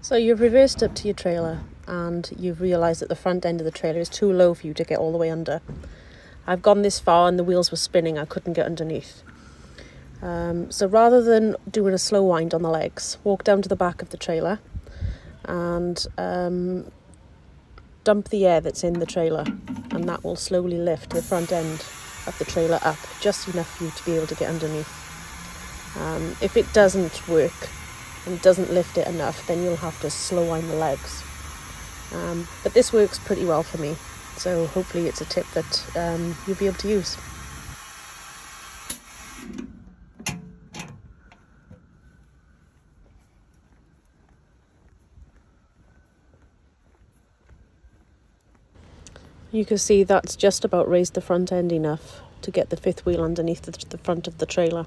So you've reversed up to your trailer and you've realised that the front end of the trailer is too low for you to get all the way under. I've gone this far and the wheels were spinning, I couldn't get underneath. So rather than doing a slow wind on the legs, walk down to the back of the trailer and dump the air that's in the trailer, and that will slowly lift the front end of the trailer up just enough for you to be able to get underneath. If it doesn't work and doesn't lift it enough, then you'll have to slow wind the legs. But this works pretty well for me, so hopefully it's a tip that you'll be able to use. You can see that's just about raised the front end enough to get the fifth wheel underneath the front of the trailer.